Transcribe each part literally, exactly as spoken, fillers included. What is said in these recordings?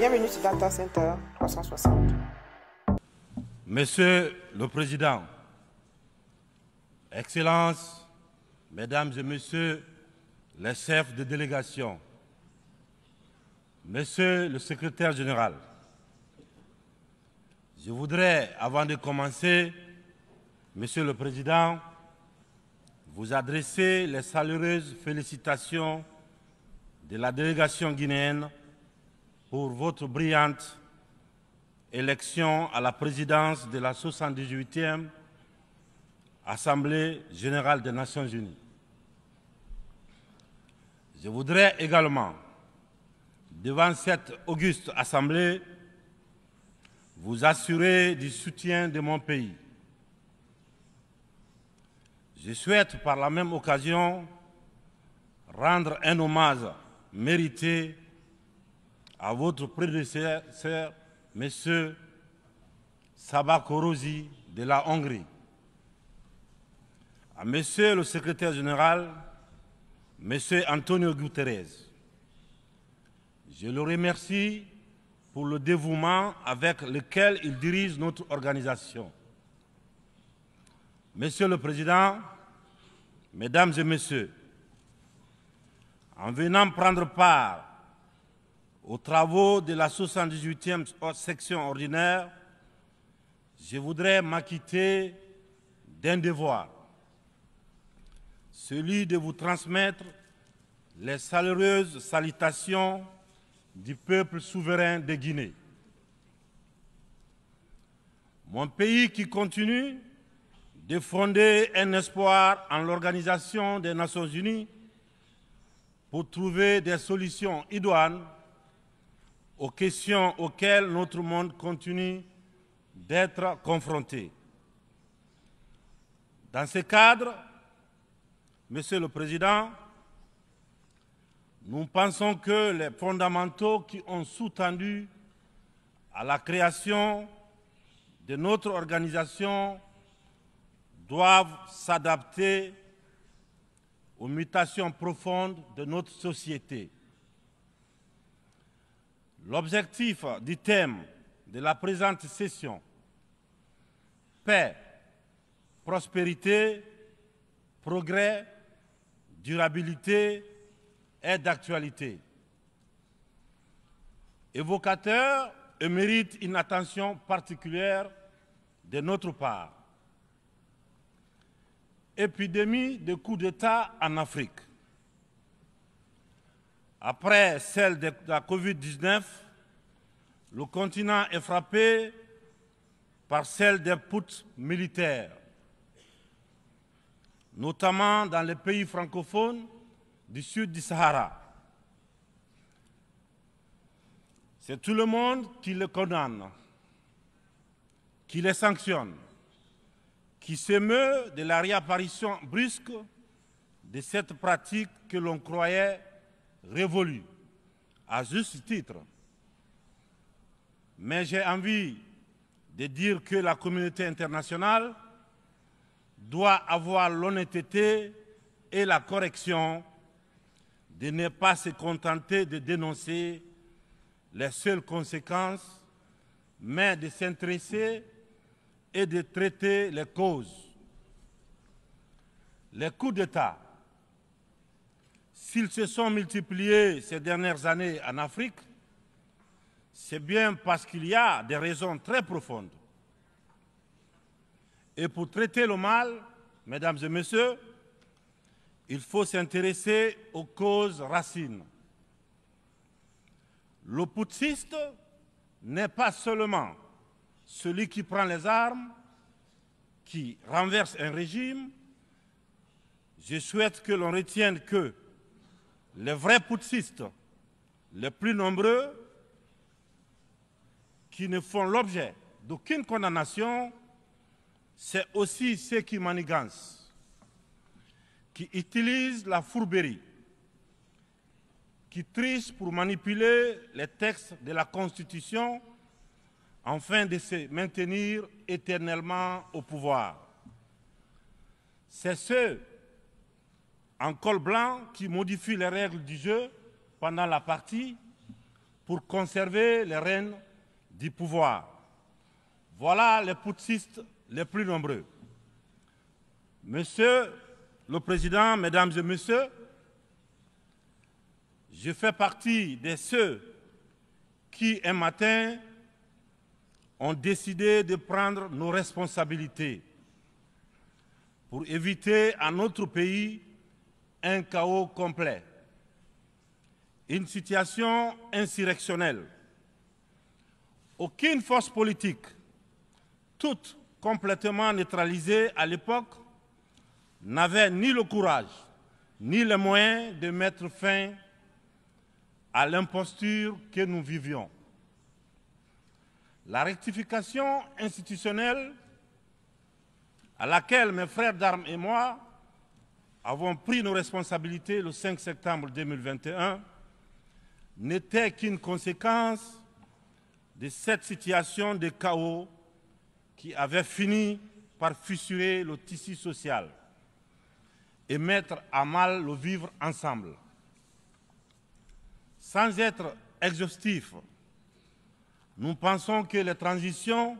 Bienvenue sur Data Center trois cent soixante. Monsieur le Président, Excellences, Mesdames et Messieurs les chefs de délégation, Monsieur le Secrétaire Général, je voudrais, avant de commencer, Monsieur le Président, vous adresser les chaleureuses félicitations de la délégation guinéenne pour votre brillante élection à la présidence de la soixante-dix-huitième Assemblée générale des Nations unies. Je voudrais également, devant cette auguste Assemblée, vous assurer du soutien de mon pays. Je souhaite par la même occasion rendre un hommage mérité à votre prédécesseur, M. Saba Korozi de la Hongrie, à M. le secrétaire général, M. Antonio Guterres. Je le remercie pour le dévouement avec lequel il dirige notre organisation. Monsieur le Président, Mesdames et Messieurs, en venant prendre part aux travaux de la soixante-dix-huitième section ordinaire, je voudrais m'acquitter d'un devoir, celui de vous transmettre les chaleureuses salutations du peuple souverain de Guinée. Mon pays qui continue de fonder un espoir en l'Organisation des Nations Unies pour trouver des solutions idoines aux questions auxquelles notre monde continue d'être confronté. Dans ce cadre, Monsieur le Président, nous pensons que les fondamentaux qui ont sous-tendu à la création de notre organisation doivent s'adapter aux mutations profondes de notre société. L'objectif du thème de la présente session, paix, prospérité, progrès, durabilité, est d'actualité. Évocateur et mérite une attention particulière de notre part. Épidémie de coups d'État en Afrique. Après celle de la Covid dix-neuf, le continent est frappé par celle des putsch militaires, notamment dans les pays francophones du sud du Sahara. C'est tout le monde qui les condamne, qui les sanctionne, qui s'émeut de la réapparition brusque de cette pratique que l'on croyait révolue, à juste titre. Mais j'ai envie de dire que la communauté internationale doit avoir l'honnêteté et la correction de ne pas se contenter de dénoncer les seules conséquences, mais de s'intéresser et de traiter les causes. Les coups d'État, s'ils se sont multipliés ces dernières années en Afrique, c'est bien parce qu'il y a des raisons très profondes. Et pour traiter le mal, mesdames et messieurs, il faut s'intéresser aux causes racines. Le putschiste n'est pas seulement celui qui prend les armes, qui renverse un régime. Je souhaite que l'on retienne que les vrais putschistes, les plus nombreux, qui ne font l'objet d'aucune condamnation, c'est aussi ceux qui manigancent, qui utilisent la fourberie, qui trichent pour manipuler les textes de la Constitution afin de se maintenir éternellement au pouvoir. C'est ceux en col blanc qui modifient les règles du jeu pendant la partie pour conserver les rênes du pouvoir. Voilà les putschistes les plus nombreux. Monsieur le Président, Mesdames et Messieurs, je fais partie de ceux qui, un matin, ont décidé de prendre nos responsabilités pour éviter à notre pays un chaos complet, une situation insurrectionnelle. Aucune force politique, toute complètement neutralisée à l'époque, n'avait ni le courage ni les moyens de mettre fin à l'imposture que nous vivions. La rectification institutionnelle à laquelle mes frères d'armes et moi avons pris nos responsabilités le cinq septembre deux mille vingt et un n'était qu'une conséquence de cette situation de chaos qui avait fini par fissurer le tissu social et mettre à mal le vivre ensemble. Sans être exhaustif, nous pensons que les transitions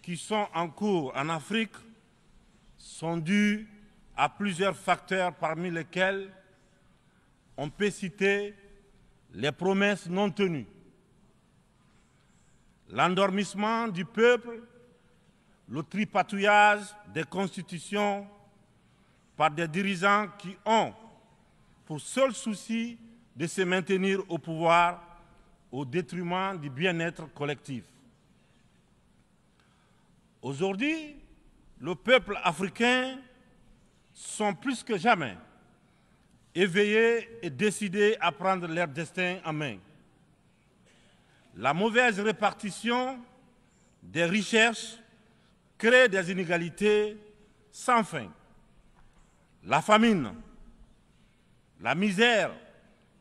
qui sont en cours en Afrique sont dues à plusieurs facteurs, parmi lesquels on peut citer les promesses non tenues, l'endormissement du peuple, le tripatouillage des constitutions par des dirigeants qui ont pour seul souci de se maintenir au pouvoir au détriment du bien-être collectif. Aujourd'hui, le peuple africain sont plus que jamais éveillés et décidés à prendre leur destin en main. La mauvaise répartition des richesses crée des inégalités sans fin. La famine, la misère,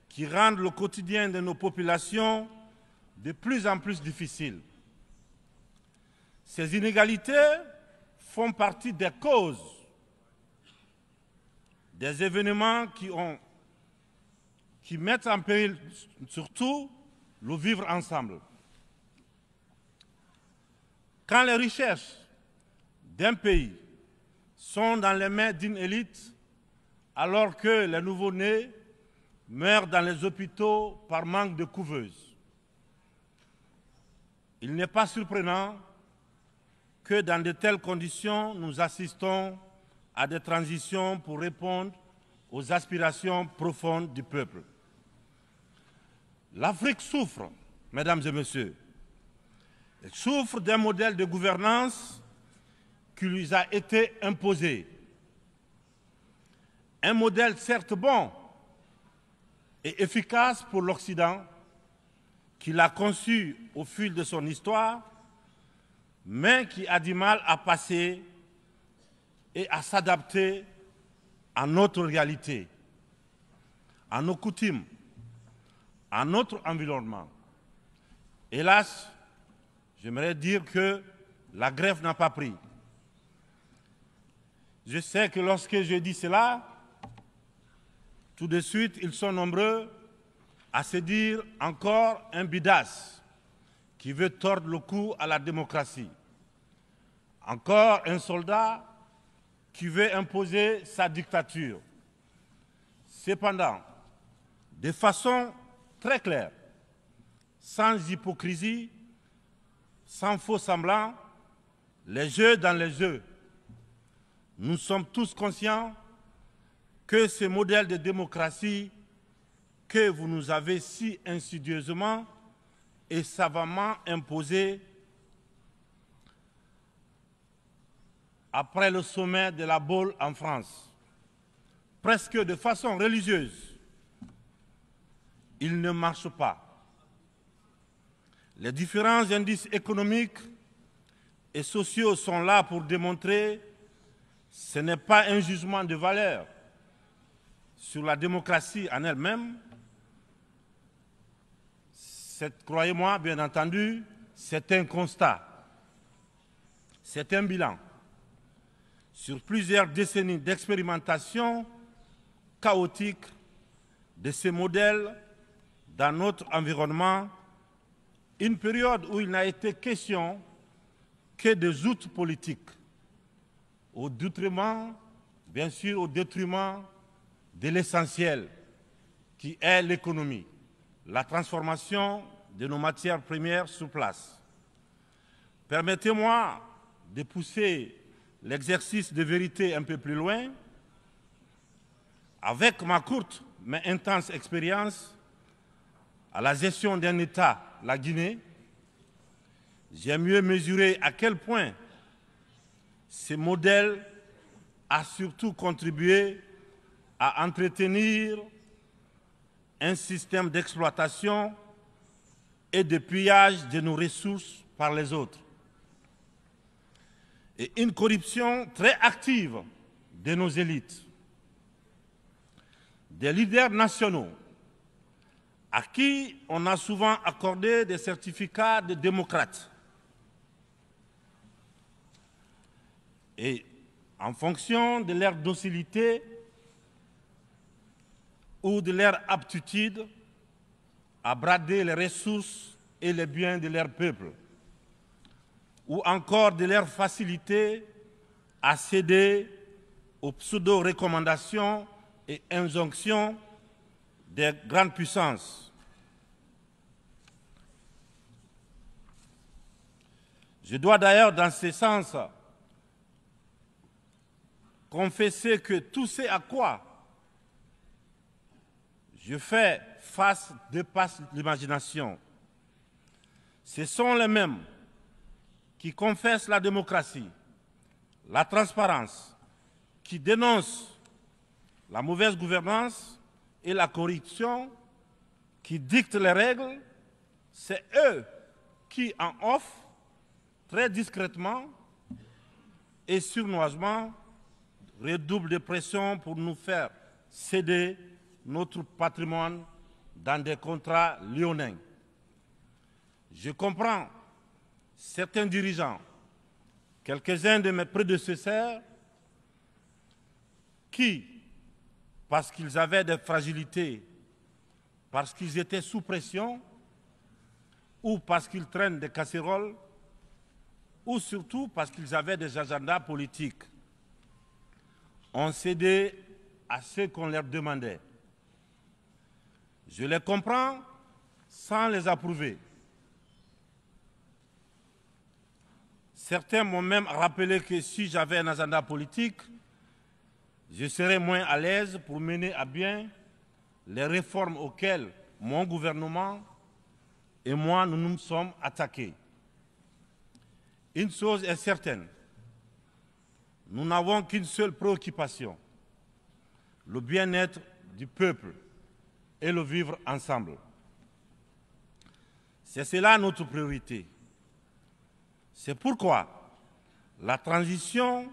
qui rendent le quotidien de nos populations de plus en plus difficile. Ces inégalités font partie des causes des événements qui, ont, qui mettent en péril surtout le vivre ensemble. Quand les richesses d'un pays sont dans les mains d'une élite, alors que les nouveau-nés meurent dans les hôpitaux par manque de couveuses. Il n'est pas surprenant que dans de telles conditions, nous assistons à des transitions pour répondre aux aspirations profondes du peuple. L'Afrique souffre, mesdames et messieurs. Elle souffre d'un modèle de gouvernance qui lui a été imposé. Un modèle certes bon, et efficace pour l'Occident, qui l'a conçu au fil de son histoire, mais qui a du mal à passer et à s'adapter à notre réalité, à nos coutumes, à notre environnement. Hélas, j'aimerais dire que la greffe n'a pas pris. Je sais que lorsque je dis cela, tout de suite, ils sont nombreux à se dire encore un bidasse qui veut tordre le cou à la démocratie. Encore un soldat qui veut imposer sa dictature. Cependant, de façon très claire, sans hypocrisie, sans faux semblant, les jeux dans les jeux, nous sommes tous conscients que ce modèle de démocratie que vous nous avez si insidieusement et savamment imposé après le sommet de la Baule en France, presque de façon religieuse, il ne marche pas. Les différents indices économiques et sociaux sont là pour démontrer que ce n'est pas un jugement de valeur sur la démocratie en elle-même. Croyez-moi, bien entendu, c'est un constat, c'est un bilan. Sur plusieurs décennies d'expérimentation chaotique de ces modèles dans notre environnement Une période où il n'a été question que des outils politiques, au détriment, bien sûr, au détriment de l'essentiel, qui est l'économie, la transformation de nos matières premières sur place. Permettez-moi de pousser l'exercice de vérité un peu plus loin. Avec ma courte mais intense expérience à la gestion d'un État, la Guinée, j'ai mieux mesuré à quel point ce modèle a surtout contribué à entretenir un système d'exploitation et de pillage de nos ressources par les autres, et une corruption très active de nos élites, des leaders nationaux à qui on a souvent accordé des certificats de démocrates. Et en fonction de leur docilité ou de leur aptitude à brader les ressources et les biens de leur peuple, ou encore de leur facilité à céder aux pseudo-recommandations et injonctions des grandes puissances. Je dois d'ailleurs, dans ce sens, confesser que tout ce à quoi je fais face dépasse l'imagination. Ce sont les mêmes qui confessent la démocratie, la transparence, qui dénoncent la mauvaise gouvernance et la corruption, qui dictent les règles. C'est eux qui en offrent très discrètement et sournoisement, redoublent de pression pour nous faire céder notre patrimoine dans des contrats léonins. Je comprends certains dirigeants, quelques-uns de mes prédécesseurs, qui, parce qu'ils avaient des fragilités, parce qu'ils étaient sous pression, ou parce qu'ils traînent des casseroles, ou surtout parce qu'ils avaient des agendas politiques, ont cédé à ce qu'on leur demandait. Je les comprends sans les approuver. Certains m'ont même rappelé que si j'avais un agenda politique, je serais moins à l'aise pour mener à bien les réformes auxquelles mon gouvernement et moi, nous nous sommes attaqués. Une chose est certaine, nous n'avons qu'une seule préoccupation, le bien-être du peuple et le vivre ensemble. C'est cela notre priorité. C'est pourquoi la transition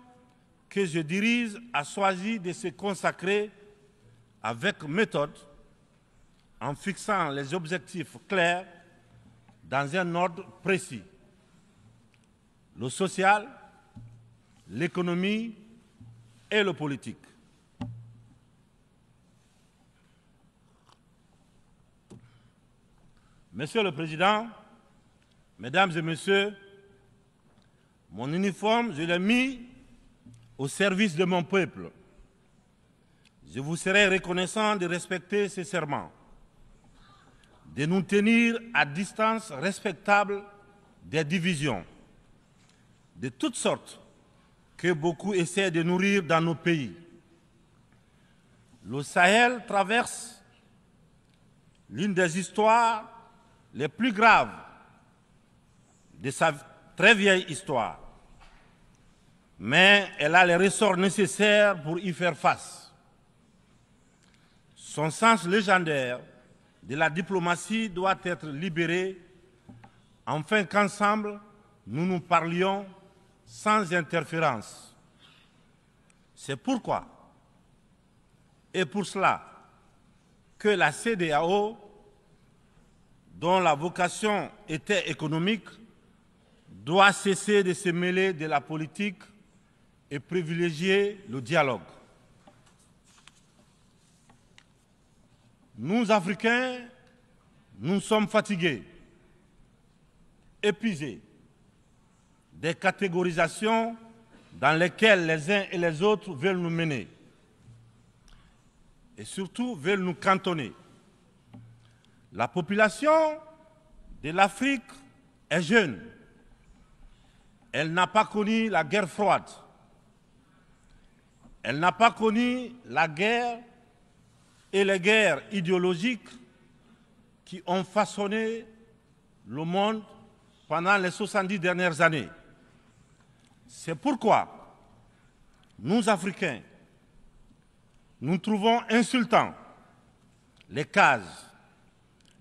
que je dirige a choisi de se consacrer avec méthode, en fixant les objectifs clairs dans un ordre précis: le social, l'économie et le politique. Monsieur le Président, Mesdames et Messieurs, mon uniforme, je l'ai mis au service de mon peuple. Je vous serai reconnaissant de respecter ces serments, de nous tenir à distance respectable des divisions de toutes sortes que beaucoup essaient de nourrir dans nos pays. Le Sahel traverse l'une des histoires les plus graves de sa très vieille histoire, mais elle a les ressorts nécessaires pour y faire face. Son sens légendaire de la diplomatie doit être libéré, afin qu'ensemble, nous nous parlions sans interférence. C'est pourquoi, et pour cela, que la C D A O, dont la vocation était économique, doit cesser de se mêler de la politique et privilégier le dialogue. Nous, Africains, nous sommes fatigués épuisé des catégorisations dans lesquelles les uns et les autres veulent nous mener et surtout veulent nous cantonner. La population de l'Afrique est jeune. Elle n'a pas connu la guerre froide. Elle n'a pas connu la guerre et les guerres idéologiques qui ont façonné le monde pendant les soixante-dix dernières années. C'est pourquoi nous, Africains, nous trouvons insultants les cases,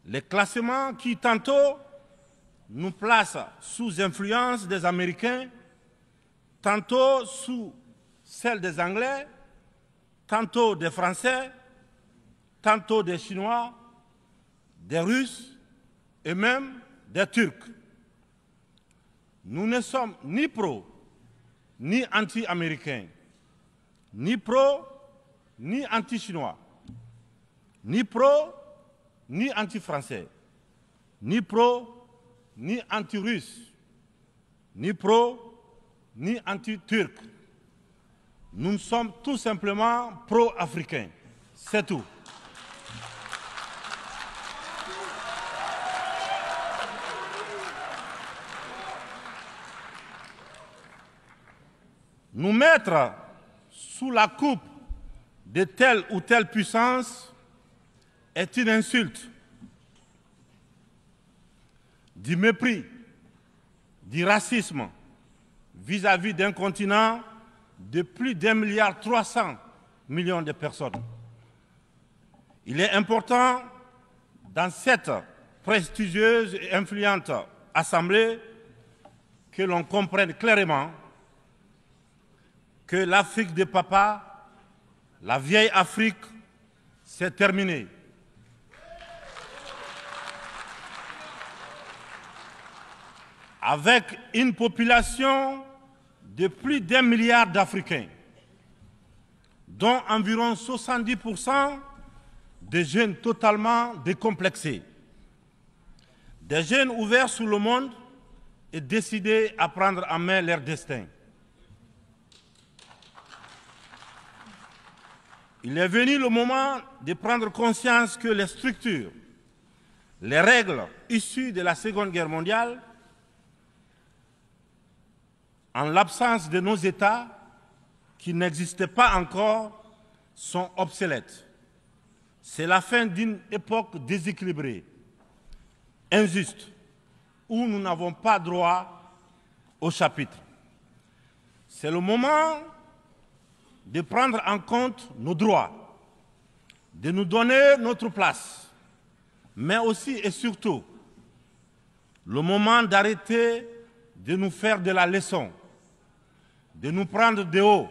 les classements qui, tantôt, nous placent sous influence des Américains, tantôt sous celle des Anglais, tantôt des Français, tantôt des Chinois, des Russes et même des Turcs. Nous ne sommes ni pro, ni anti-américains, ni pro, ni anti-chinois, ni pro, ni anti-français, ni pro, ni anti-russe, ni pro, ni anti-turc. Nous sommes tout simplement pro-africains, c'est tout. Nous mettre sous la coupe de telle ou telle puissance est une insulte, du mépris, du racisme vis-à-vis d'un continent de plus d'un milliard trois cents millions de personnes. Il est important, dans cette prestigieuse et influente assemblée, que l'on comprenne clairement que l'Afrique de papa, la vieille Afrique, c'est terminé. Avec une population de plus d'un milliard d'Africains, dont environ soixante-dix pour cent des jeunes totalement décomplexés, des jeunes ouverts sur le monde et décidés à prendre en main leur destin. Il est venu le moment de prendre conscience que les structures, les règles issues de la Seconde Guerre mondiale, en l'absence de nos États qui n'existaient pas encore, sont obsolètes. C'est la fin d'une époque déséquilibrée, injuste, où nous n'avons pas droit au chapitre. C'est le moment de prendre en compte nos droits, de nous donner notre place, mais aussi et surtout le moment d'arrêter de nous faire de la leçon, de nous prendre de haut,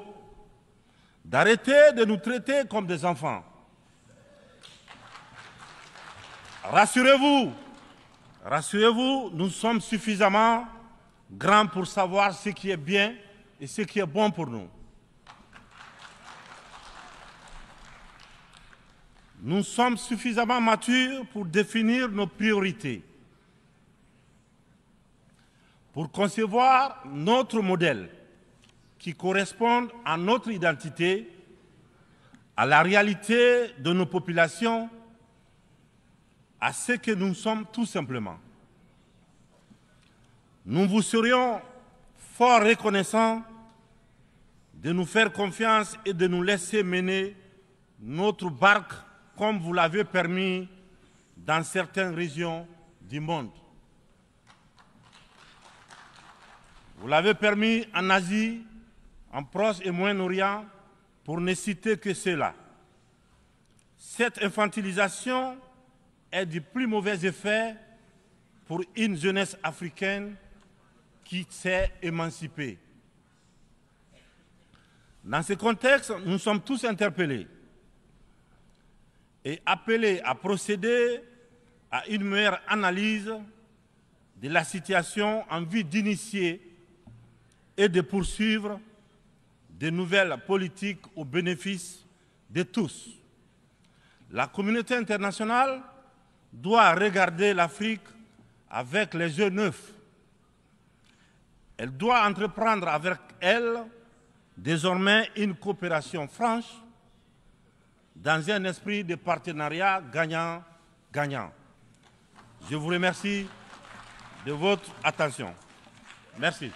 d'arrêter de nous traiter comme des enfants. Rassurez-vous, rassurez-vous, nous sommes suffisamment grands pour savoir ce qui est bien et ce qui est bon pour nous. Nous sommes suffisamment matures pour définir nos priorités, pour concevoir notre modèle qui corresponde à notre identité, à la réalité de nos populations, à ce que nous sommes tout simplement. Nous vous serions fort reconnaissants de nous faire confiance et de nous laisser mener notre barque comme vous l'avez permis dans certaines régions du monde. Vous l'avez permis en Asie, en Proche et Moyen-Orient, pour ne citer que cela. Cette infantilisation est du plus mauvais effet pour une jeunesse africaine qui s'est émancipée. Dans ce contexte, nous sommes tous interpellés et appelé à procéder à une meilleure analyse de la situation en vue d'initier et de poursuivre de nouvelles politiques au bénéfice de tous. La communauté internationale doit regarder l'Afrique avec les yeux neufs Elle doit entreprendre avec elle désormais une coopération franche dans un esprit de partenariat gagnant-gagnant. Je vous remercie de votre attention. Merci.